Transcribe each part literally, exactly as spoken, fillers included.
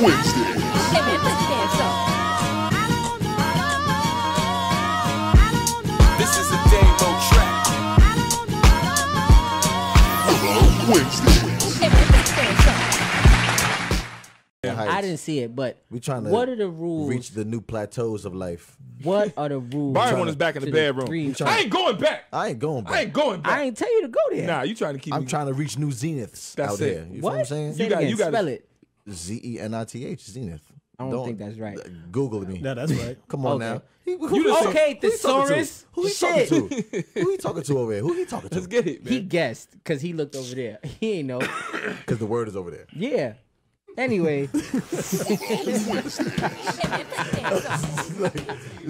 Wednesdays. Okay, man, put your hands up. This is a Dame-O track. Willa Wednesdays. Okay, man, put your hands up. I didn't see it, but we trying to. What are the rules? Reach the new plateaus of life. What are the rules? Byron one is back in the bedroom. The I ain't going back. I ain't going back. I ain't going back. I ain't tell you to go there. Nah, you trying to keep. I'm me. trying to reach new zeniths that's out it. there. You what? Know what I'm saying? Say you got. You got. Spell it. Z e n i t h zenith. I don't, don't think that's right. Google me. No, that's right. Come on okay. now. He, who, you who, okay, who thesaurus. Who he talking to? Who he talking to? Who he talking to over there? Who he talking to? Let's get it, man. He guessed because he looked over there. He ain't know. Because the word is over there. Yeah. Anyway. Like,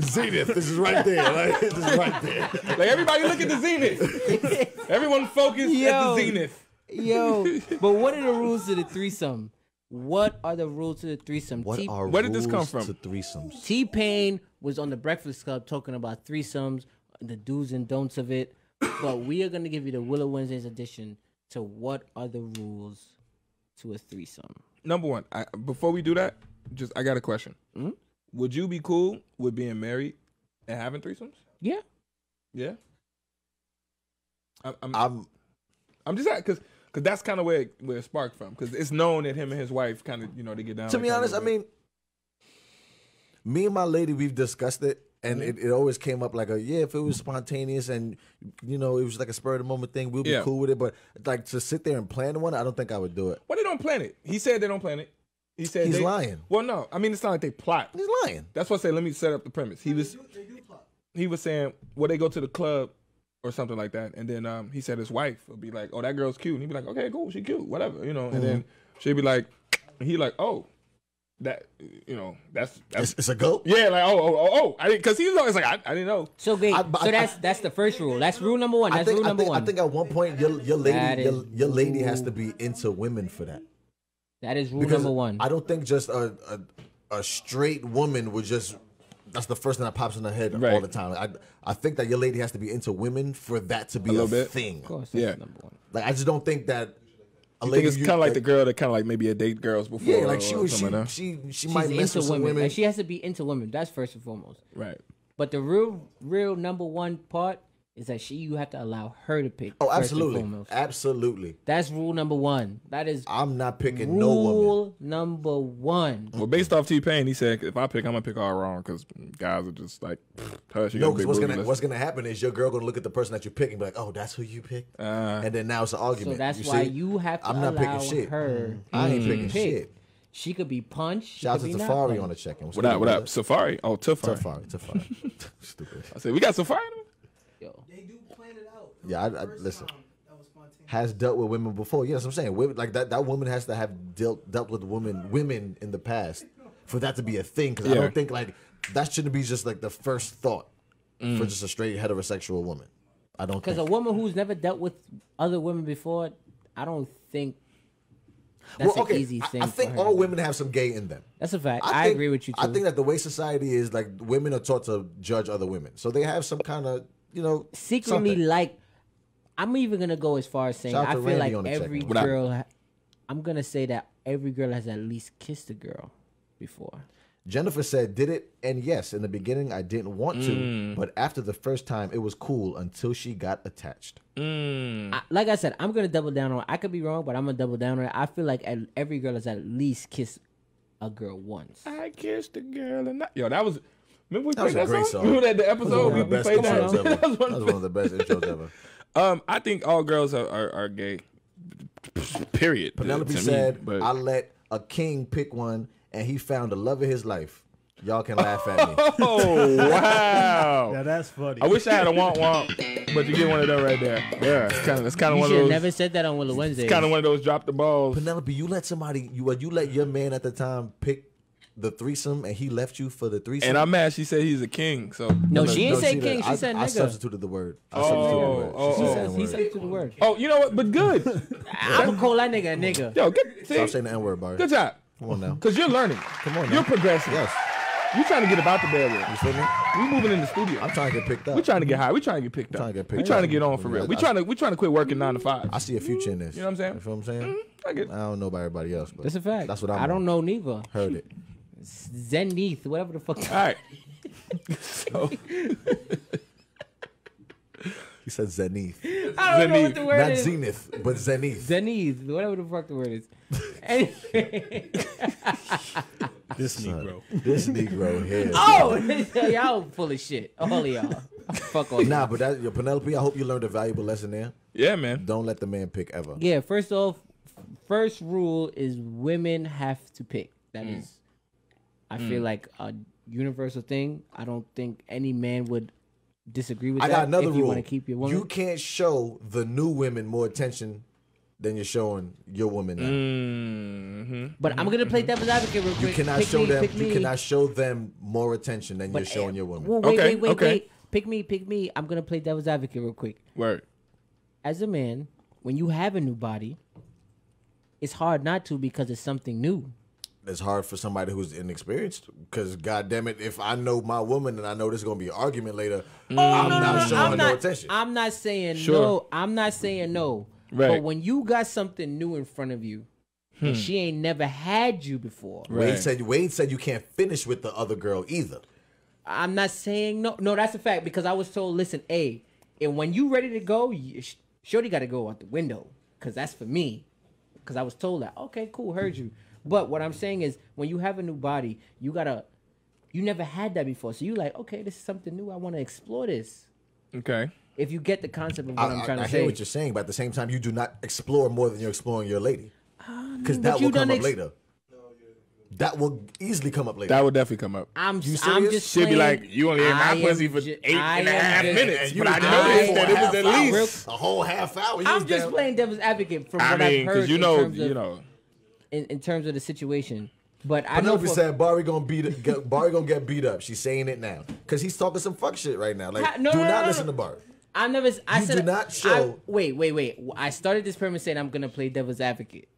zenith, this is right there. Like, this is right there. Like, everybody look at the zenith. Everyone focus Yo. at the zenith. Yo, but what are the rules of the threesome? What are the rules to the threesome? What T are Where did this come from? To threesomes? T-Pain was on the Breakfast Club talking about threesomes, the do's and don'ts of it. But we are going to give you the Willa Wednesdays edition to what are the rules to a threesome. Number one, I, before we do that, just I got a question. Mm-hmm. Would you be cool with being married and having threesomes? Yeah. Yeah? I, I'm, I'm, I'm just at because... Cause that's kind of where it, where it sparked from. Cause it's known that him and his wife kind of, you know, they get down. To be honest, I mean, me and my lady, we've discussed it, and mm-hmm. it, it always came up like a yeah. If it was spontaneous and you know it was like a spur of the moment thing, we'll be yeah. cool with it. But like to sit there and plan one, I don't think I would do it. Well, they don't plan it. He said they don't plan it. He said he's they, lying. Well, no, I mean it's not like they plot. He's lying. That's why I say let me set up the premise. He was he was saying well they go to the club. Or something like that, and then um, he said his wife would be like, "Oh, that girl's cute," and he'd be like, "Okay, cool, she cute, whatever," you know. And mm-hmm. then she'd be like, and "He like, oh, that, you know, that's, that's it's, it's a go." Yeah, like oh oh oh, oh. I didn't because he was always like, "I, I didn't know." So wait, I, so I, that's I, that's the first rule. That's rule number one. That's think, rule number I think, one. I think at one point your your lady is, your, your lady has to be into women for that. That is rule because number one. I don't think just a a, a straight woman would just. That's the first thing that pops in her head right. all the time. Like, I I think that your lady has to be into women for that to be a, a thing. Of course, that's yeah. number one. Like I just don't think that a you lady. Think it's kind of like, like the girl that kind of like maybe a date girls before. Yeah, like she or she, like she she she might mess with women. women. Like she has to be into women. That's first and foremost. Right. But the real real number one part is that she you have to allow her to pick. Oh, absolutely, absolutely. That's rule number one. That is. I'm not picking no woman. Rule number one. Well, based off T-Pain, he said if I pick, I'm gonna pick all wrong because guys are just like, hush. No, because what's gonna what's gonna happen is your girl gonna look at the person that you're picking, and be like, oh, that's who you picked, uh, and then now it's an argument. So that's you why see? you have to I'm not allow picking shit. her. Mm. I ain't picking pick. shit. She could be punched. Shout out to Safari on the check-in. What up? What up? Safari? Oh, Tafari. Tafari. Tafari. Stupid. I said we got Safari. Yo. They do plan it out. It yeah, I, I listen. Has dealt with women before. Yes, I'm saying women, like that. That woman has to have dealt dealt with women women in the past for that to be a thing. Because yeah. I don't think like that shouldn't be just like the first thought mm. for just a straight heterosexual woman. I don't because a woman who's never dealt with other women before, I don't think. That's well, okay. an easy thing I, I think all women have some gay in them. That's a fact. I, I think, agree with you. Too. I think that the way society is, like women are taught to judge other women, so they have some kind of. You know, secretly something. like I'm even gonna go as far as saying I feel Randy like every girl. I, I'm gonna say that every girl has at least kissed a girl before. Jennifer said, "Did it?" And yes, in the beginning I didn't want mm. to, but after the first time it was cool until she got attached. Mm. I, like I said, I'm gonna double down on. it. I could be wrong, but I'm gonna double down on it. I feel like every girl has at least kissed a girl once. I kissed a girl and not yo. That was. Remember we that played was a that great song? song. Remember that the episode we played that? That was one of the best intros ever. Um, I think all girls are, are, are gay. Period. Penelope said, me, "I let a king pick one, and he found the love of his life." Y'all can laugh at me. Oh wow! Yeah, that's funny. I wish I had a womp womp, but you get one of them right there. Yeah, it's kind of it's kind of one of those. You never said that on Willa Wednesday. It's kind of one of those drop the balls. Penelope, you let somebody you you let your man at the time pick. The threesome, and he left you for the threesome. And I'm mad. She said he's a king. So no, she didn't no, say she king. Did. She I, said nigga. I substituted the word. I oh, oh, she oh, says, he substituted the word. Oh, you know what? But good. I'm gonna call that nigga a nigga. Yo, get, see? Stop saying the N word, Bart. Good job. Come on now, because you're learning. Come on now. You're progressing. Yes. We trying to get about the bedroom. You feel me? We moving in the studio. I'm trying to get picked up. We trying to get high. We trying to get picked up. We trying to get picked up. We trying to get on for real. We trying to we trying to quit working nine to five. I see a future in this. You know what I'm saying? You feel what I'm saying? Mm-hmm. I get it. I don't know about everybody else, but that's a fact. That's what I'm I don't know neither. Heard it. Zenith, whatever the fuck. All right. So he said zenith. I don't zenith. know what the word Not is. Not zenith, but zenith. Zenith, whatever the fuck the word is. Anyway. This Negro. This Negro here. Oh, y'all full of shit. All of y'all. Fuck all Nah, y'all. But that, your Penelope, I hope you learned a valuable lesson there. Yeah, man. Don't let the man pick ever. Yeah, first off, first rule is women have to pick. That mm. is, I mm. feel like a universal thing. I don't think any man would disagree with I that. I got another if you rule. Want to keep your woman. You can't show the new women more attention than you're showing your woman now. Mm-hmm. But I'm gonna play devil's advocate real quick. You cannot pick show me, them. You me. cannot show them more attention than but, you're showing your woman. Well, wait, okay. wait, wait, okay. wait. Pick me, pick me. I'm gonna play devil's advocate real quick. Word. As a man, when you have a new body, it's hard not to because it's something new. It's hard for somebody who's inexperienced because, goddamn it, if I know my woman and I know there's going to be an argument later, oh, I'm no, not no, showing I'm not, no attention. I'm not saying sure. no. I'm not saying no. Right. But when you got something new in front of you hmm. and she ain't never had you before. Right. Wade said, Wade said you can't finish with the other girl either. I'm not saying no. No, that's a fact because I was told, listen, A, and when you ready to go, you, shorty got to go out the window because that's for me because I was told that. Okay, cool. Heard you. But what I'm saying is, when you have a new body, you gotta, you never had that before. So you like, okay, this is something new. I want to explore this. Okay. If you get the concept of what I, I'm trying I, I to say. I hear what you're saying, but at the same time, you do not explore more than you're exploring your lady. Because um, that will come up later. That will easily come up later. That will definitely come up. I'm, you I'm just saying. She'll be like, you only ate my pussy for eight and a half minutes. But I noticed that it was at least a whole half hour. I'm just playing devil's advocate from what I've heard. I mean, because you know, you know. In, in terms of the situation, but I know. Penelope said Barry gonna beat up, get, Barry gonna get beat up. She's saying it now because he's talking some fuck shit right now. Like, ha, no, do no, not no, no, listen no. to Barry. I never. I you said do not show. I, wait, wait, wait. I started this premise saying I'm gonna play devil's advocate.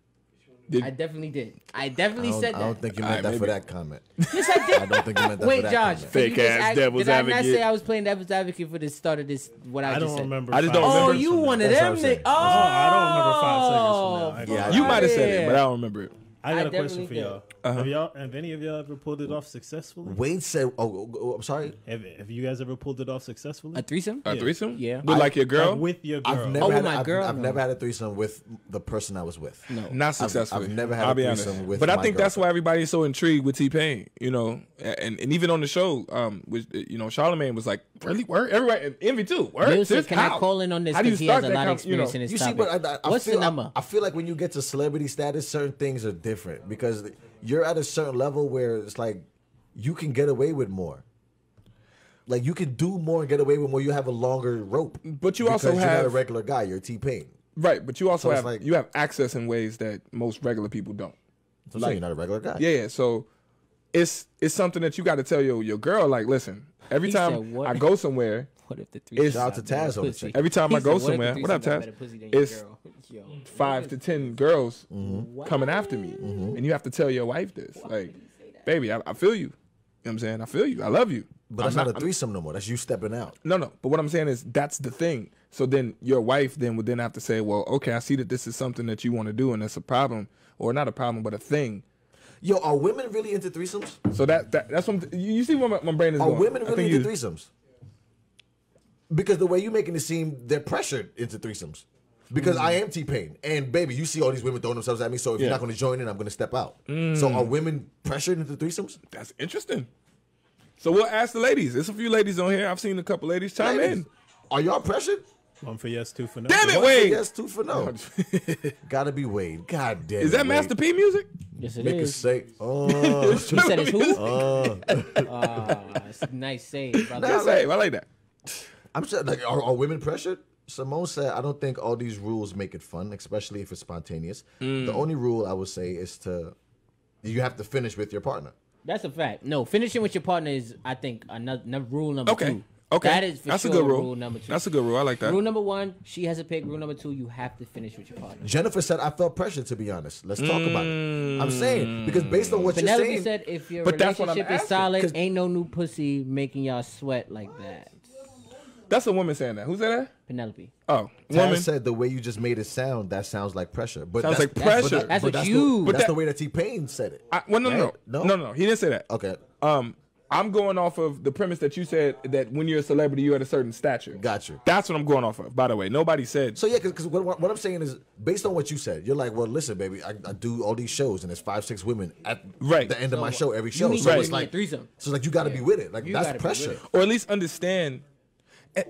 Did, I definitely did. I definitely I said that. I don't think you meant right, that maybe. for that comment. Yes, I did. I don't think you meant that wait, for that Josh, comment. Wait, Josh. Fake ass act, devil's did advocate. Did I not say I was playing devil's advocate for the start of this? What I, I just said. I don't remember. I just don't remember. Oh, you one of them. Oh, I don't remember five seconds from now. Yeah, you might have said it, but I don't remember it. I got I a question for y'all. Uh-huh. Have y'all, have any of y'all ever pulled it off successfully? Wade said, "Oh, oh I'm sorry." Have, have you guys ever pulled it off successfully? A threesome? Yeah. A threesome? Yeah. With I, like your girl? Like with your girl? I've never oh, had, my I've, girl. I've no. never had a threesome with the person I was with. No, not successfully. I've, I've never had I'll a threesome honest. with. But I think girlfriend. that's why everybody's so intrigued with T-Pain. You know, and and even on the show, um, which you know, Charlamagne was like, "Really? Word? Everybody? Envy too? Word? Can how? I call in on this? How do you start that? Of you know, in you see, but what's the number? I feel like when you get to celebrity status, certain things are different because you're at a certain level where it's like you can get away with more. Like you can do more and get away with more. You have a longer rope. But you also have you're not a regular guy. You're T-Pain. Right, but you also so have like, you have access in ways that most regular people don't. So like, you're not a regular guy. Yeah, so it's it's something that you got to tell your your girl. Like, listen, every he time said, I go somewhere, what if the three shout out to Taz on the every time he I go said, somewhere, what, what up Taz? It's Yo, five to ten girls mm-hmm. coming after me, mm-hmm. and you have to tell your wife this. Why like, baby, I, I feel you. You know what I'm saying? I feel you. I love you. But that's not, not a threesome I'm, no more. That's you stepping out. No, no. But what I'm saying is that's the thing. So then your wife then would then have to say, well, okay, I see that this is something that you want to do, and that's a problem, or not a problem, but a thing. Yo, are women really into threesomes? So that, that that's what I'm th you see where my, my brain is are going. Are women really into you, threesomes? Because the way you're making it seem, they're pressured into threesomes. Because mm. I am T-Pain. And, baby, you see all these women throwing themselves at me, so if yeah. you're not going to join in, I'm going to step out. Mm. So are women pressured into threesomes? That's interesting. So we'll ask the ladies. There's a few ladies on here. I've seen a couple ladies chime ladies, in. Are y'all pressured? One for yes, two for no. Damn it, One Wade. For yes, two for no. Gotta be Wade. God damn it. Is that Master P music? Yes, it Make is. A say, oh. He said it's who? Oh, it's uh, nice save. Brother. Nice save. I like that. I'm sure, like, are, are women pressured? Simone said, I don't think all these rules make it fun, especially if it's spontaneous. Mm. The only rule I would say is to, you have to finish with your partner. That's a fact. No, finishing with your partner is, I think, another, another rule number okay. two. Okay, that is for that's sure a good rule. Rule number two. That's a good rule. I like that. Rule number one, she has a pick. Rule number two, you have to finish with your partner. Jennifer said, "I felt pressure to be honest. Let's talk mm. about it." I'm saying because based on what Penelope you're saying, said if your but relationship is solid, ain't no new pussy making y'all sweat like that. That's a woman saying that. Who said that? Penelope. Oh, woman said the way you just made it sound. That sounds like pressure. But sounds that's, like pressure. That's, but that, that's but what that's you. The, but that's that, the way that T-Pain said it. I, well, no, right? no, no, no, no. He didn't say that. Okay. Um. I'm going off of the premise that you said that when you're a celebrity, you're at a certain stature. Gotcha. That's what I'm going off of, by the way. Nobody said. So, yeah, because what, what I'm saying is, based on what you said, you're like, well, listen, baby, I, I do all these shows, and there's five, six women at right. the end so, of my show, every show. So, right. it's like, threesome. So, like, you got to yeah. be with it. Like, you that's pressure. Or at least understand.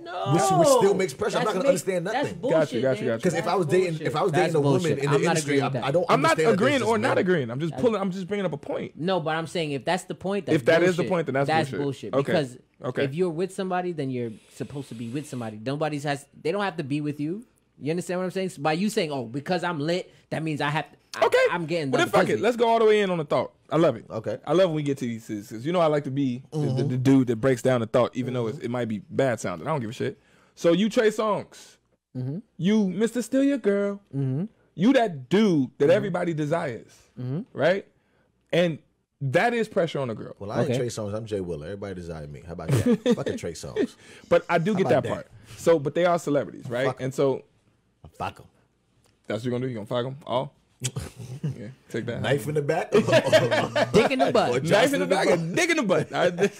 No. Which, which still makes pressure. That's I'm not going to understand nothing. That's bullshit, gotcha, gotcha, gotcha. Because if I was dating, bullshit. if I was dating that's a woman bullshit. in the industry, I, I don't. I'm not agreeing or not agreeing. I'm just pulling. I'm just bringing up a point. No, but I'm saying if that's the point, that's if that bullshit, is the point, then that's, that's bullshit. bullshit. Okay. Because okay. if you're with somebody, then you're supposed to be with somebody. Nobody's has. They don't have to be with you. You understand what I'm saying? So by you saying, "Oh, because I'm lit," that means I have. To, I, okay. I'm getting. Well, then fuck it. Let's go all the way in on the thought. I love it. Okay. I love when we get to these because you know I like to be mm-hmm. the, the dude that breaks down the thought, even mm-hmm. though it's, it might be bad sounding. I don't give a shit. So you Trey Songz, mm-hmm. you Mister Steal Your Girl, mm-hmm. you that dude that mm-hmm. everybody desires, mm-hmm. right? And that is pressure on a girl. Well, I ain't okay. Trey Songz. I'm Jay Willa. Everybody desire me. How about that? Fucking Trey Songz. But I do get that, that part. So, but they are celebrities, right? Fuck and so, fuck them. That's what you're gonna do. You gonna fuck them all. Yeah, take that. Knife in the back. Dick in the butt. Knife in the back and dick in the butt. Say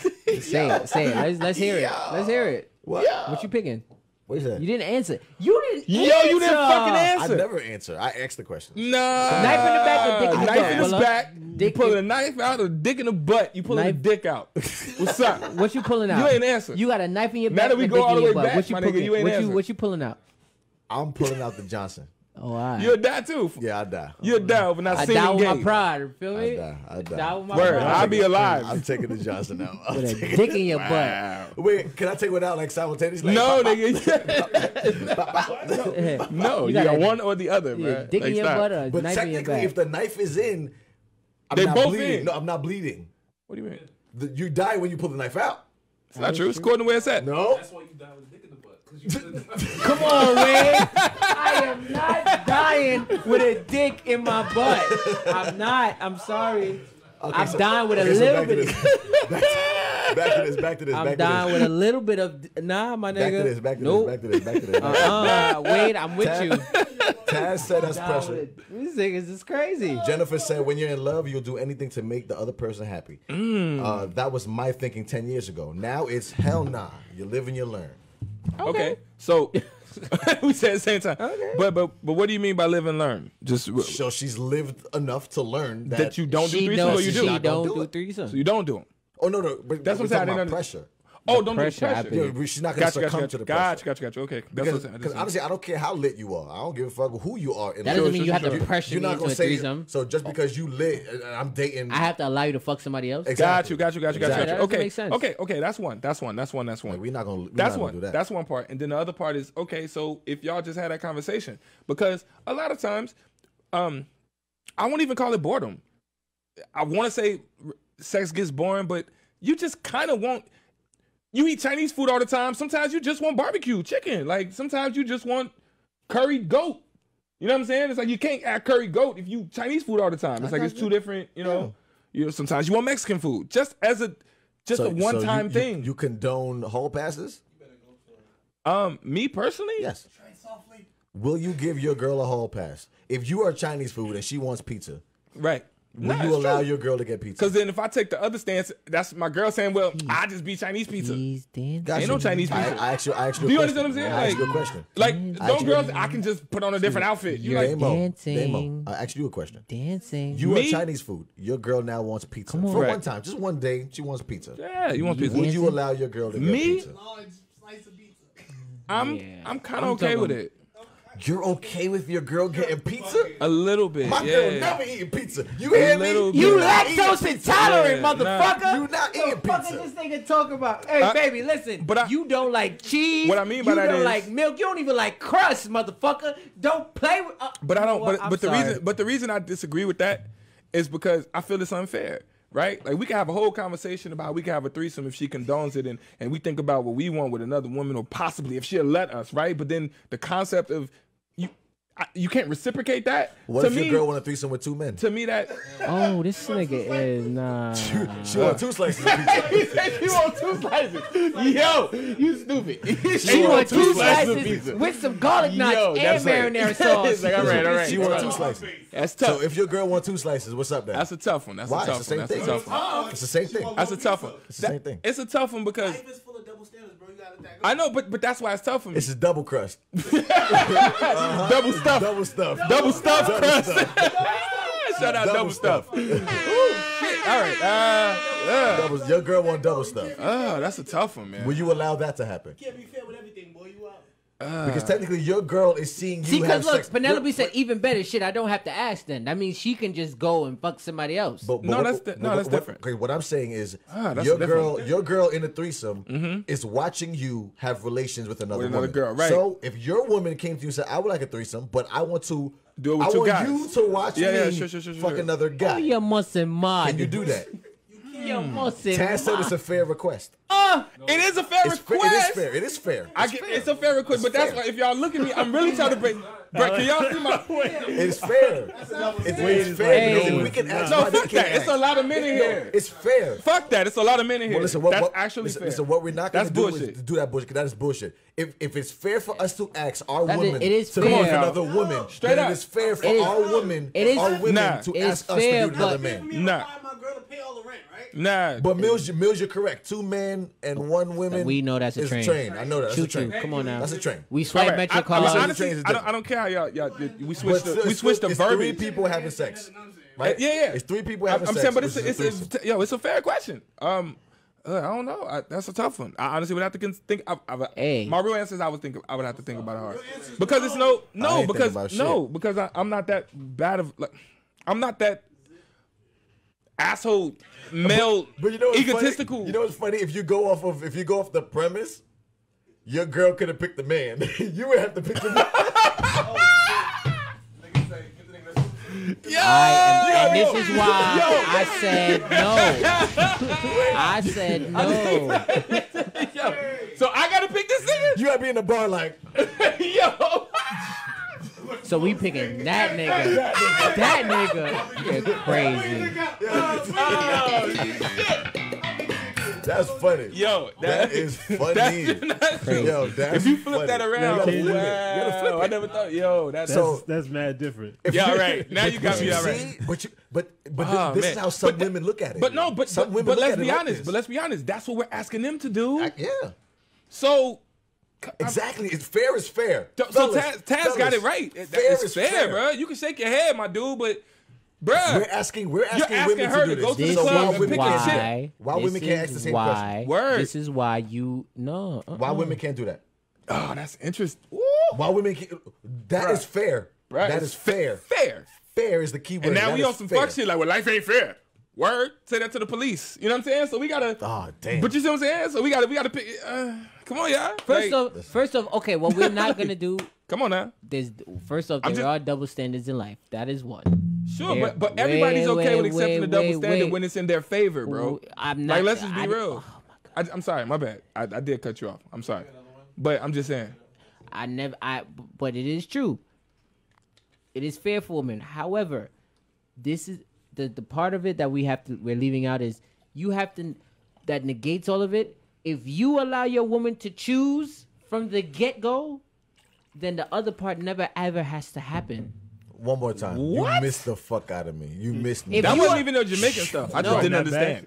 it. Say it. Let's, let's hear yeah. it. Let's hear it. What? Yeah. What you picking? What is that? You didn't answer. You didn't Yo, answer. you didn't fucking answer. I never answer. I asked the question. No. Nah. Knife in the back or dick in the knife butt? Knife in the back. Dick you pull a knife out or dick in the butt. You pulling a dick out. What's up? What you pulling out? You ain't answer. You got a knife in your back. Now that we go all the way back, what you pulling? You ain't answer. What you pulling out? I'm pulling out the Johnson. Oh, I. You'll die too. Yeah, I die. You'll die over not seeing the game. I die with game. my pride. Feel me? I die. I die. die with my Word, pride. I'll be alive. I'm taking the Johnson out. I'm with a dick in your butt. Wow. Wait, can I take one out like simultaneously? No, nigga. No, you got one or the other, yeah, man. Dick like, in your butt or But knife technically, in your if the knife is in, I'm they not both bleeding. In. No, I'm not bleeding. What do you mean? The, you die when you pull the knife out. It's not true. It's according to where it's at. No. That's why you die with a dick in the butt. Come on, Red. I am not dying with a dick in my butt. I'm not. I'm sorry. Okay, I'm so, dying with okay, a little so bit. Of, back, to, back to this. Back to this. I'm back dying to this. with a little bit of. Nah, my nigga. Back to this. Back to nope. this. Back to this. Back to this. Back uh, -uh Wade, I'm with Taz, you. Taz said that's pressure. These niggas is crazy. Jennifer said, "When you're in love, you'll do anything to make the other person happy." Mm. Uh, that was my thinking ten years ago. Now it's hell nah. You live and you learn. Okay. okay, so we said at the same time. Okay. But but but what do you mean by live and learn? Just so she's lived enough to learn that, that you don't do threesomes, or you do. She don't do, do threesomes. So you don't do them. Oh no no, but that's what I'm saying. I didn't pressure. Oh, the don't pressure, do pressure. Yeah, she's not gonna gotcha, succumb gotcha, to the gotcha, pressure. Gotcha, gotcha, gotcha. Okay, that's because, what I'm saying. Because honestly, I don't care how lit you are. I don't give a fuck who you are. In that doesn't mean you have to pressure me into a threesome. So just because you lit, and I'm dating. I have to allow you to fuck somebody else. Exactly. Got you, got you, got you, got you. Okay, makes sense. Okay, okay. That's one. That's one. That's one. That's one. We're not gonna. That's one. That's one part. And then the other part is okay. So if y'all just had that conversation, because a lot of times, um, I won't even call it boredom. I want to say sex gets boring, but you just kind of want. You eat Chinese food all the time. Sometimes you just want barbecue chicken. Like sometimes you just want curried goat. You know what I'm saying? It's like you can't add curried goat if you Chinese food all the time. It's like it's two different. You know, yeah. you know. Sometimes you want Mexican food just as a just so, a one time so you, thing. You, you condone hall passes? You better go for it. Um, me personally, yes. Try softly. Will you give your girl a hall pass if you are Chinese food and she wants pizza? Right. Will no, you allow true. your girl to get pizza? Because then if I take the other stance, that's my girl saying, well, Please. I just be Chinese pizza. Please, ain't no Chinese pizza. I, I actually, I actually. Do you understand what I'm saying? I asked you a question. Like, I those girls, I can just put on a different outfit. You like dancing. Dame-O, I asked you a question. Dancing. You Me? are Chinese food. Your girl now wants pizza. On, For right. one time, just one day, she wants pizza. Yeah, you want pizza. Would you allow your girl to get Me? pizza? I'm, yeah. I'm kind of okay with it. You're okay with your girl getting pizza? A little bit. My yeah. girl never eating pizza. You hear me? Bit. You lactose intolerant, yeah, motherfucker. Nah. You not eating pizza. What the fuck is this nigga talking about? Hey, I, baby, listen. But I, you don't like cheese. What I mean by that is, you don't like milk. You don't even like crust, motherfucker. Don't play with. Uh, but I don't. But, but the reason. But the reason I disagree with that is because I feel it's unfair. right? Like, we can have a whole conversation about, we can have a threesome if she condones it, and, and we think about what we want with another woman, or possibly if she'll let us, right? But then the concept of, you I, you can't reciprocate that. What to if me, your girl want a threesome with two men? To me that... Oh, this nigga is... Nah. She want two slices. He said she want two slices. Yo, you stupid. She, she want two, two slices, slices pizza. With some garlic knots Yo, and marinara like, sauce. Like, all right, all right. She want two slices. That's tough. So if your girl want two slices, what's up there? That's a tough one. That's Why? a tough one. That's a tough one. It's the same thing. That's a tough one. It's the same thing. It's a tough one because... Double standards, bro. You gotta let that go. I know, but but that's why it's tough for me. It's a double crust. uh-huh. Double stuff. Double stuff. Double, double stuff crust. Shout out double, double stuff. stuff. Ooh, shit. All right. Uh, uh. Double, your girl want double stuff. Oh, that's a tough one, man. Will you allow that to happen? You can't be fair with everything, boy. You out. Uh, because technically your girl is seeing you See, have look, sex. Penelope what, said what, even better shit. I don't have to ask then. That means she can just go and fuck somebody else. But, but no, what, that's the, no, what, that's what, different. Okay, what I'm saying is ah, your girl, different. your girl in a threesome mm-hmm. is watching you have relations with another, with another woman. Girl, right? So if your woman came to you and said, "I would like a threesome, but I want to do it with I two want guys. you to watch yeah, me yeah, sure, sure, sure, fuck sure. another guy." Oh, you must and mind. Can you do that? Mm. Taz said it's a fair request. Uh, no. It is a fair it's request. Fa it is fair. It is fair. I get, it's a fair request, it's but fair. that's why if y'all look at me, I'm really trying to break. Brett, can y'all see my? It's fair. It's, it's fair. Hey. We can ask no, fuck that. Ask. It's a lot of men in here. No, it's fair. Fuck that. It's a lot of men in here. Well, listen, what, that's what, actually listen, fair. Listen, what we're not going to do bullshit. is do that bullshit. That is bullshit. If if it's fair for us to ask our that woman is, to come on another woman, straight up, it is fair for our woman, our women to ask us to do another man. Nah. Nah, but Mills, Mills, you're correct. Two men and one woman. We know that's a train. train. I know that. that's Choo -choo. a train. Come on now, that's a train. We swipe right. Metro cars. I, mean, honestly, I, don't, I don't care how y'all. y'all we switched. The, we switched the verbiage. Three people having sex. Right? Yeah, yeah. It's three people having I'm sex. I'm saying, but it's, a, it's a, yo, it's a fair question. Um, uh, I don't know. I, that's a tough one. I honestly would have to think. I, I, hey. My real answer is I would think. I would have to think about it hard because no. it's no, no, because no, because I, I'm not that bad of. Like, I'm not that. Asshole, male, but, but you know egotistical. Funny? You know what's funny? If you go off of if you go off the premise, your girl could have picked the man. You would have to pick the man. Yo, I am, and this is why yo. I said no. I said no. Yo, so I gotta pick this nigga. You gotta be in the bar like, yo. So we picking that nigga. That nigga. You're crazy. Oh, that's funny. Yo, that, that is funny. That's crazy. Yo, that's if you flip funny. that around, you gotta wow. flip it. Flip it. I never thought. Yo, that's that's, so, that's mad different. Yeah, all right. Now you got me all right. But you, but but oh, this, this is how some but women that, look at it. But no, but some but, women but let's be honest. Like but let's be honest. That's what we're asking them to do. I, yeah. So. Exactly, it's fair is fair. So Taz, Taz got it right. Fair it's is fair, fair, bro. You can shake your head, my dude, but, bro, we're asking, we're asking, asking women her to, do to go this. to the club and pick this shit. Why this women can't ask the same why, question? Word. This is why you no. Uh-uh. Why women can't do that? Oh, that's interesting. Ooh. Why women? Can't, that Bruh. is fair. Bruh. That is fair. Fair. Fair is the key word. And now that we on some fair. fuck shit like, well, life ain't fair. Word, say that to the police. You know what I'm saying? So we gotta. Oh damn. But you see what I'm saying? So we gotta, we gotta pick. Uh, come on, y'all. First like, of, first of, okay. What we're not gonna do. Come on now. There's first off, there just, are double standards in life. That is one. Sure, there, but but everybody's wait, okay wait, with accepting wait, the double wait, standard wait. when it's in their favor, bro. I'm not. Like, let's just be I, real. Oh my God. I, I'm sorry, my bad. I, I did cut you off. I'm sorry, but I'm just saying. I never. I. But it is true. It is fair for women. However, this is. The, the part of it that we have to we're leaving out is you have to that negates all of it. If you allow your woman to choose from the get-go, then the other part never ever has to happen. One more time. What? You missed the fuck out of me. You missed me. If that wasn't even no Jamaican stuff. I no, just didn't understand.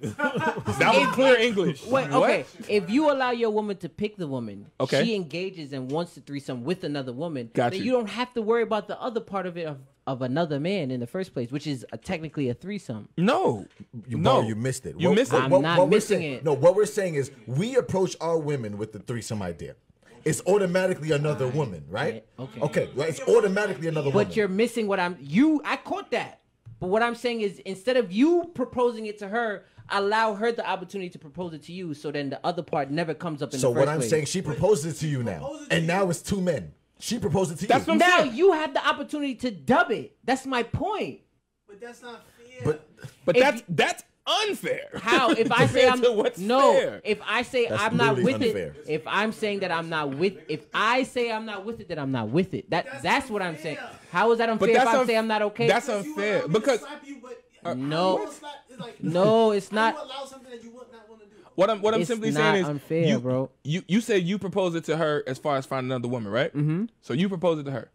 That was clear English. Wait, okay. What? If you allow your woman to pick the woman, okay. she engages and wants to threesome with another woman, Got then you. you don't have to worry about the other part of it of, of another man in the first place, which is a, technically a threesome. No. You, no. Bro, you missed it. You what, missed it. I'm what, not what missing saying, it. No, what we're saying is we approach our women with the threesome idea. It's automatically another right. woman, right? right? Okay. Okay. Right? It's automatically another but woman. But you're missing what I'm you I caught that. But what I'm saying is instead of you proposing it to her, allow her the opportunity to propose it to you so then the other part never comes up in so the first So what I'm place. saying, she proposes it to you now. To and you. now it's two men. She proposed it to that's you. What I'm now saying. you have the opportunity to dub it. That's my point. But that's not fair. But, but that's that's unfair. How if I say I'm what's no? Fair. If I say That's I'm not really with unfair. It, if I'm saying that I'm not with, if I say I'm not with it, then I'm not with it. That that's, that's what I'm saying. How is that unfair? If I un say I'm not okay, that's unfair because you, but, uh, no, slap, it's like, no, it's not. Allow something that you would not want to do. What I'm what I'm it's simply saying is unfair, you, bro. You you said you proposed it to her as far as finding another woman, right? Mm-hmm. So you proposed it to her.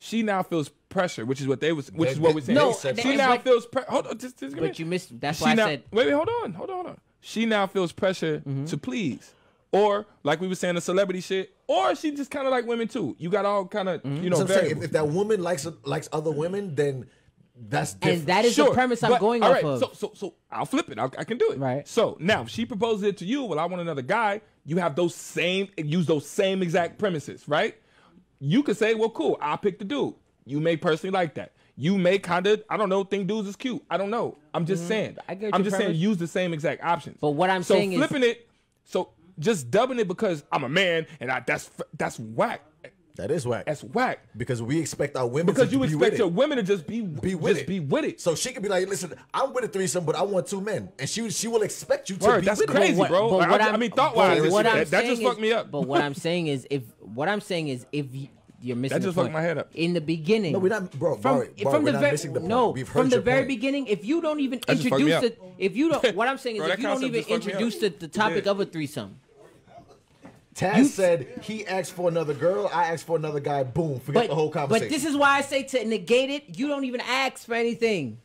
She now feels pressure, which is what they was, which they, is what we said. No, they, she now like, feels pressure. Hold on, just, just give but me. You missed. That's she why now, I said. Wait, wait, hold on, hold on, hold on. She now feels pressure mm-hmm. to please, or like we were saying, the celebrity shit, or she just kind of like women too. You got all kind of, mm-hmm. you know. So I'm saying, if, if that woman likes likes other women, then that's different. And that is sure, the premise I'm but, going all right, off of. So, so, so I'll flip it. I'll, I can do it. Right. So now, if she proposes it to you. Well, I want another guy. You have those same, use those same exact premises, right? You could say, well, cool, I'll pick the dude. You may personally like that. You may kind of, I don't know, think dudes is cute. I don't know. I'm just mm-hmm. saying. I get I'm just premise. saying use the same exact options. But what I'm so saying is. So flipping it, so just dubbing it because I'm a man and I, that's that's whack. That is whack. That's whack. Because we expect our women because to be with it. Because you expect your women to just be, be, with, just it. be with it. So she could be like, listen, I'm with a threesome, but I want two men. And she she will expect you to Word, be that's with crazy, it. That's crazy, bro. But like, I, I mean, thought-wise, that, that just is, fucked me up. But what I'm saying is, if what I'm saying is, if you, you're missing that just the point. fucked my head up. In the beginning. No, we're not, bro, from, Barry, Barry, from we're the not missing the point. No, We've from the very point. beginning, if you don't even that introduce it, if you don't, what I'm saying is, if you don't even introduce the topic of a threesome. Taz said he asked for another girl, I asked for another guy, boom, forget but, the whole conversation. But this is why I say to negate it, you don't even ask for anything.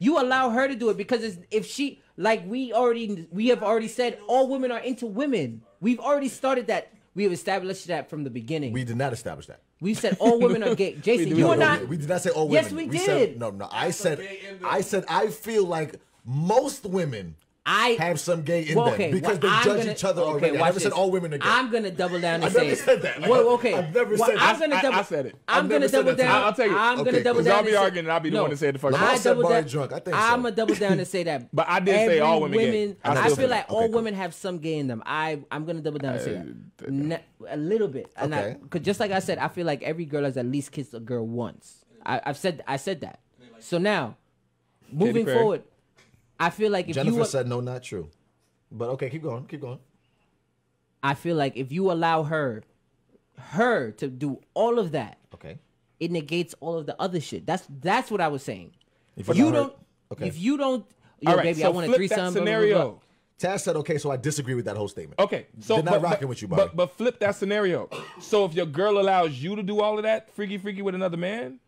You allow her to do it because it's, if she, like we already, we have already said all women are into women. We've already started that. We have established that from the beginning. We did not establish that. We said all women are gay. Jason, you no, are no, not. We did not say all women. Yes, we, we did. Said, no, no, I said, I said I feel like most women I have some gay in well, okay, them because well, they I'm judge gonna, each other okay, already. I never this. said all women are gay. I'm gonna double down and I say. I never said that. Like, well, okay. I've never well, said that. I'm gonna double, I, I said it. I'm gonna double down. I'll, I'll tell you. I'm okay, gonna double down. Y'all be arguing, and I'll be the no, one to say the fuck. I double down. Drunk. I think so. I'm gonna double down and say that. But I did say all women. Women I, I feel like okay, all cool. women have some gay in them. I I'm gonna double down and say that a little bit. And I, because just like I said, I feel like every girl has at least kissed a girl once. I've said I said that. So now, moving forward. I feel like if Jennifer you were, said no, not true, but okay, keep going, keep going. I feel like if you allow her, her to do all of that, okay, it negates all of the other shit. That's that's what I was saying. If you don't, her, okay. if you don't, yo, all right, baby, so I want a threesome. Scenario. Taz said okay, so I disagree with that whole statement. Okay, so they're not but, rocking but, with you, buddy. But, but flip that scenario. So if your girl allows you to do all of that, freaky, freaky with another man.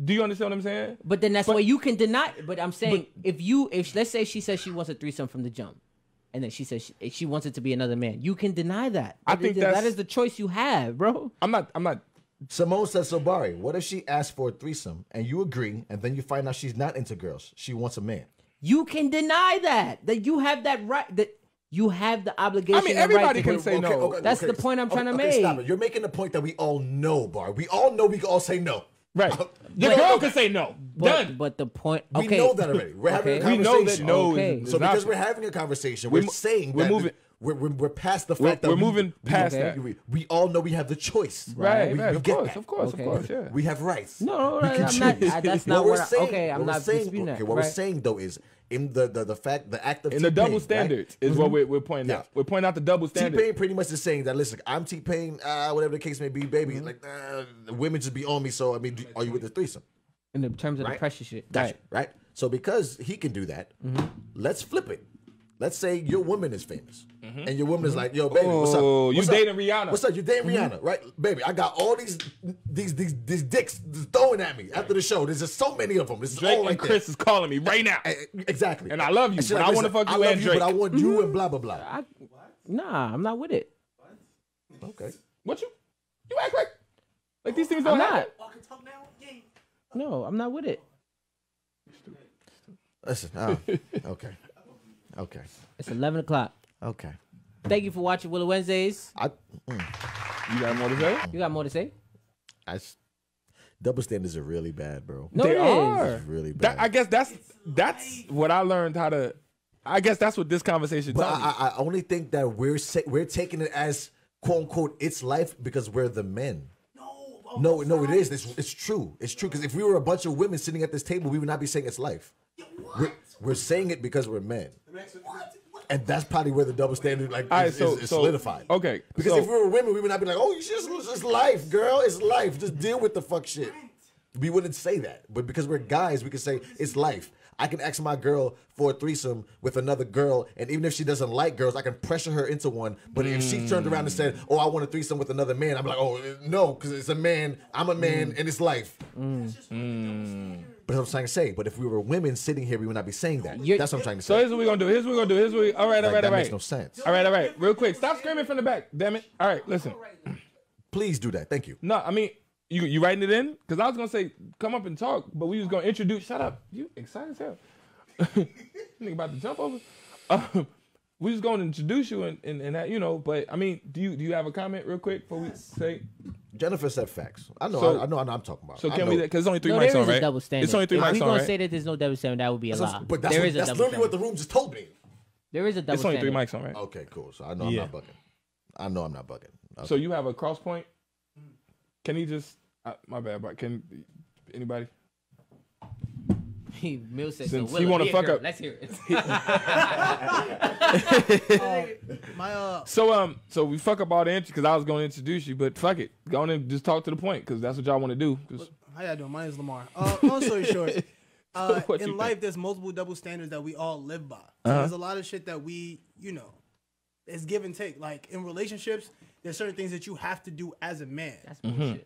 Do you understand what I'm saying? But then that's but, why you can deny. But I'm saying but, if you, if let's say she says she wants a threesome from the jump, and then she says she, she wants it to be another man, you can deny that. I that, think that is the choice you have, bro. I'm not. I'm not. Simone says, Sobari, what if she asks for a threesome and you agree, and then you find out she's not into girls, she wants a man? You can deny that. That you have that right. That you have the obligation. I mean, everybody right can say okay, no. Okay, that's okay, the point I'm trying okay, to make. Stop it. You're making the point that we all know, Bar. We all know we can all say no. Right. The but, girl can say no. But, Done. But the point... Okay. We know that already. We're okay. having a conversation. We know that no okay. is So because we're having a conversation, we're, we're saying we're that... Moving. We're, we're, we're past the fact we're, that... We're moving we, past we, that. We, we all know we have the choice. Right, we, right. We of, course, of course, okay. of course, yeah. We have rights. No, no, no, I'm not... I, that's not what, what we're saying. I, okay, I'm not disputing that. Okay, what right. we're saying, though, is... In the, the the fact the act of in T-Pain, the double standards right? is mm-hmm. what we're, we're pointing yeah. out. We're pointing out the double standards. T-Pain pretty much is saying that listen, I'm T-Pain, uh, whatever the case may be, baby. Mm-hmm. Like uh, the women just be on me, so I mean, do, are you with the threesome? In the terms of right? the pressure shit, gotcha, right? right? So because he can do that, mm-hmm. let's flip it. Let's say your woman is famous, mm-hmm. and your woman is like, "Yo, baby, oh, what's up? What's you up? dating Rihanna? What's up? You dating mm-hmm. Rihanna, right, baby? I got all these, these, these, these dicks throwing at me after the show. There's just so many of them. This is Drake all right and Chris there. is calling me right now, exactly. And I love you, and like, I want to fuck you I love and Drake, you, but I want mm-hmm. you and blah blah blah. I, nah, I'm not with it. What? Okay, what you, you act like, like these things don't happen. No, I'm not with it. Listen, oh, okay. Okay. It's eleven o'clock. Okay. Thank you for watching Willa Wednesdays. I, mm. You got more to say? You got more to say? I, double standards are really bad, bro. No, they it are. Is. really bad. That, I guess that's that's what I learned how to. I guess that's what this conversation but taught I, me. I only think that we're we're taking it as quote unquote it's life because we're the men. No, oh, no, no, it is. It's, it's true. It's true because if we were a bunch of women sitting at this table, we would not be saying it's life. What? We're, We're saying it because we're men. What? And that's probably where the double standard like is, right, so, is, is so, solidified. Okay. Because so, if we were women, we would not be like, oh, you just, it's just life, girl. It's life. Just deal with the fuck shit. We wouldn't say that. But because we're guys, we can say it's life. I can ask my girl for a threesome with another girl, and even if she doesn't like girls, I can pressure her into one. But mm. if she turned around and said, oh, I want a threesome with another man, I'm like, oh, no, because it's a man, I'm a man, mm. and it's life. Mm. Mm. But that's what I'm trying to say. But if we were women sitting here, we would not be saying that. You're, that's what I'm trying to say. So here's what we're going to do. Here's what we're going to do. Here's what we, all right, all like, right, all right. That makes no sense. All right, all right. Real quick. Stop screaming from the back. Damn it. All right, listen. Please do that. Thank you. No, I mean... You, you writing it in? Because I was going to say, come up and talk, but we was going to introduce... Shut up. You excited as hell. Nigga about to jump over. Um, we was going to introduce you and, and, and that, you know, but, I mean, do you do you have a comment real quick before we say... Jennifer said facts. I know, so, I, I know what I'm talking about. So can we... Because it's only three no, mics on, right? Double standard. It's only three if mics on, right? If you're going to say that there's no double standard, that would be a lie. But that's, there what, is a that's literally standard. What the room just told me. There is a double standard. It's only standard. Three mics on, right? Okay, cool. So I know yeah. I'm not bugging. I know I'm not bugging. Okay. So you have a cross point? Can he just? Uh, my bad, but can anybody? He Mill says so. He want to fuck girl. Up. Let's hear it. um, my, uh... So um, so we fuck up all the because I was going to introduce you, but fuck it, go on and just talk to the point because that's what y'all want to do. Cause... How y'all doing? My name is Lamar. Uh, long story short, uh, in life think? There's multiple double standards that we all live by. So uh-huh. There's a lot of shit that we, you know, it's give and take. Like in relationships. There's certain things that you have to do as a man. That's bullshit. Mm-hmm.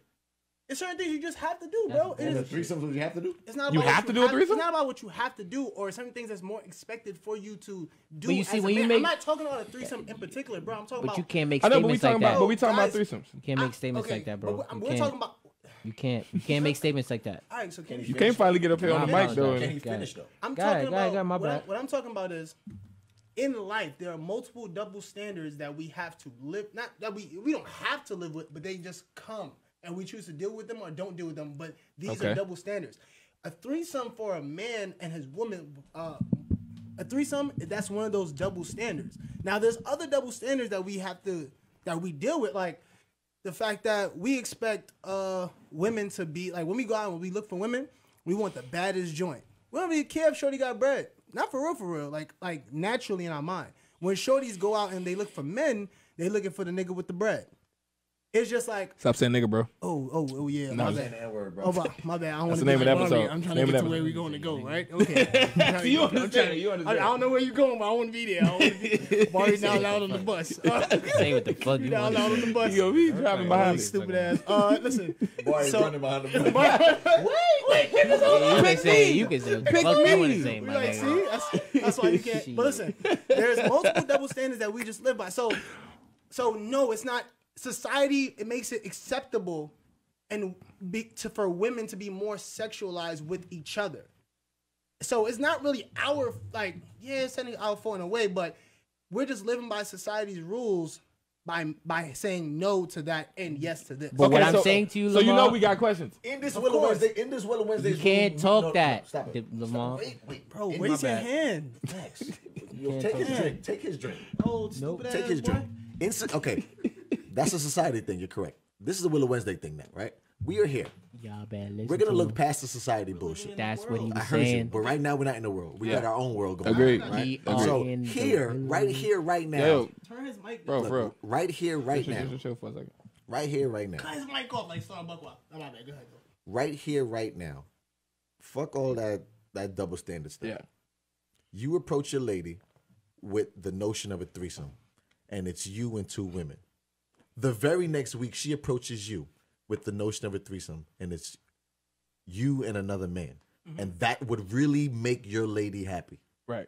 There's certain things you just have to do, bro. It is threesomes what you have to do? It's not about you have to do a threesome? It's not about what you have to do or certain things that's more expected for you to do you as see, a when man. You make... I'm not talking about a threesome in particular, bro. I'm talking but about... But you can't make statements know, but like about, that. But we talking guys, about threesomes. You can't make statements I, okay, like that, bro. But we're, we're talking about... You can't. You can't make statements like that. All right, so can you you can't finally get up here on the mic, though. Can he finish, though? I'm talking about... What I'm talking about is... In life, there are multiple double standards that we have to live, not that we we don't have to live with, but they just come and we choose to deal with them or don't deal with them. But these okay. are double standards. A threesome for a man and his woman, uh, a threesome, that's one of those double standards. Now, there's other double standards that we have to, that we deal with, like the fact that we expect uh, women to be, like when we go out and we look for women, we want the baddest joint. We don't really care if shorty got bread. Not for real, for real. Like, like naturally in our mind. When shorties go out and they look for men, they looking for the nigga with the bread. It's just like... Stop saying nigga, bro. Oh, oh, oh, yeah. No, my bad. That word, bro. Oh, bro. My bad. I don't want to get to where I'm trying to get to where we're going to go, right? Okay. So you understand. You understand. I, I don't know where you're going, but I want to be there. I want to be there. Barry's not loud on the bus. Say what the fuck you want. Not loud on the bus. Yo, we driving behind me. Stupid ass. Uh, listen. Barry's running behind the bus. Wait, wait. Get this over. You can say You can say what the fuck you want to say, my nigga. See? That's why you can't. But listen, there's multiple double standards that we just live by. So, So, no, it's not... Society, it makes it acceptable and be, to, for women to be more sexualized with each other. So it's not really our, like, yeah, it's sending our phone away, but we're just living by society's rules by by saying no to that and yes to this. But okay, what I'm so, saying to you, Lamar... So you know we got questions. In this Willa Wednesday, in this Willa Wednesday... You can't we, talk no, that, no, stop it. Lamar. Stop. Wait, wait, bro, in where's your bad. Hand? Next. Yo, take his hand. drink. Take his drink. Oh, nope. Take his boy. drink. Insta okay. That's a society thing. You're correct. This is a Willa Wednesday thing now, right? We are here. Y'all better listen. We're going to look past the society bullshit. That's what he was I heard saying. You, but right now, we're not in the world. We yeah. got our own world going Agreed. on. Right? Agreed. So here, right here, right now. Yo, turn his mic down. Bro, bro. Right here, right now. Just chill for a second. Right here, right now. Cut his mic off like Starbuck. I'm not bad. Go ahead. Right here, right now. Fuck all that, that double standard stuff. Yeah. You approach your lady with the notion of a threesome, and it's you and two women. The very next week, she approaches you with the notion of a threesome, and it's you and another man. Mm-hmm. And that would really make your lady happy. Right.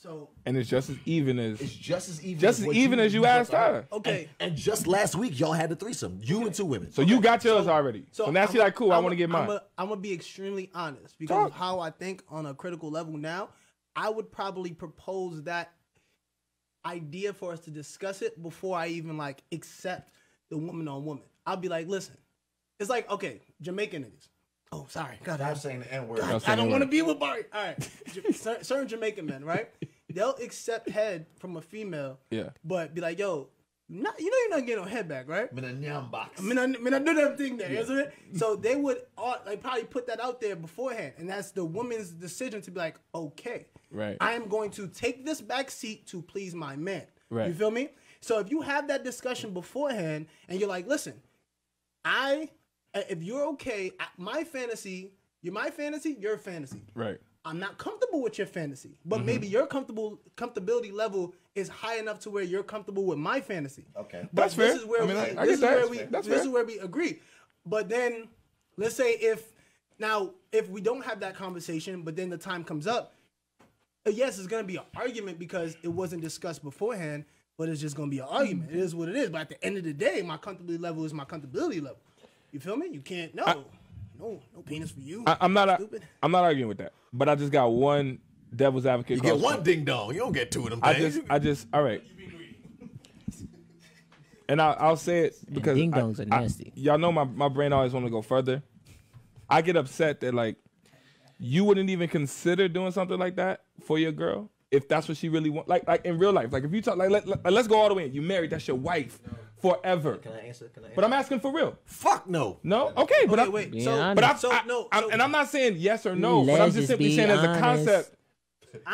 So, and it's just as even as... It's just as even just as, as even you, as you asked her. Okay. And, and just last week, y'all had a threesome. You okay. and two women. So okay. you got yours so, already. So, so now she's like, cool, I'm, I want to get mine. I'm going to be extremely honest because Talk. of how I think on a critical level now, I would probably propose that idea for us to discuss it before I even like accept the woman on woman. I'll be like, listen, it's like, okay, Jamaican niggas. Oh, sorry. God, I'm saying the N word. God, I don't want to be with Barry. All right. Certain Jamaican men, right? They'll accept head from a female, yeah, but be like, yo, Not, you know you're not getting no head back, right? Mina nyam box. Mina mina do that thing there, yeah. You know what I mean? So they would all, like, probably put that out there beforehand, and that's the woman's decision to be like, okay, right, I am going to take this back seat to please my man. Right. You feel me? So if you have that discussion beforehand, and you're like, listen, I, if you're okay, my fantasy, you're my fantasy, your fantasy, right? I'm not comfortable with your fantasy, but mm-hmm. maybe your comfortable comfortability level is high enough to where you're comfortable with my fantasy. Okay, but that's this fair. Is where I mean, we, I, I this is where we, that's this fair. Is where we agree. But then, let's say if now if we don't have that conversation, but then the time comes up, yes, it's gonna be an argument because it wasn't discussed beforehand. But it's just gonna be an argument. It is what it is. But at the end of the day, my comfortability level is my comfortability level. You feel me? You can't no, I, no, no penis for you. I, I'm not. Stupid. I'm not arguing with that. But I just got one devil's advocate. You get one point. Ding dong. You don't get two of them. I things. just. I just. All right. And I, I'll say it because and ding dongs I, are nasty. Y'all know my my brain always want to go further. I get upset that like you wouldn't even consider doing something like that for your girl. If that's what she really wants, like like in real life, like if you talk, like let, let, let's go all the way in. You married, that's your wife forever. Can I answer? Can I answer? But I'm asking for real. Fuck no. No? Okay, okay but I, wait. So, honest. but I, so, no, I, so, and I'm not saying yes or no, but I'm just simply saying honest. as a concept.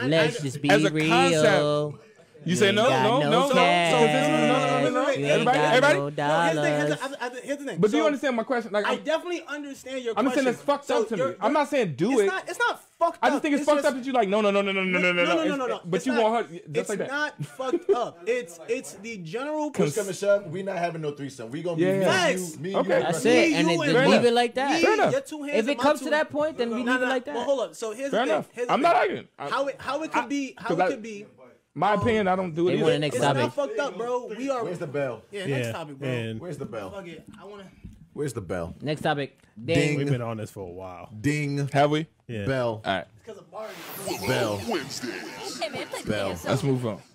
Let's I, I, just be as a real. Concept, you, you say no, no, no, no. So, so no, no, no, no. Everybody, everybody. No no, here's, here's the thing. But so, do you understand my question? Like I, I definitely understand your question. I'm saying it's fucked up to me. I'm not saying do it. It's not. Fucked I just up. think it's, it's fucked just, up that you like no no no no no no no no no no no no. But it's you not, want her just it's like that. Not fucked up. It's it's the general. Push coming shove. We not having no threesome. We gonna be yeah, nice. Me, you, me, okay. you. That's it. And, and then leave it like that. Me, your two hands if it comes to that point, then no, no, we leave no, no, it like that. Well, hold up. So here's fair the thing. I'm not arguing. How it how it could be how it could be. My opinion, I don't do it. It's not fucked up, bro. We are. Where's the bell? Yeah. Next topic, bro. Where's the bell? Fuck it. I wanna. Where's the bell? Next topic. Ding. Ding. We've been on this for a while. Ding. Have we? Yeah. Bell. All right. It's because of Barney. Bell. Wednesday. Hey man, play bell. Let's move on.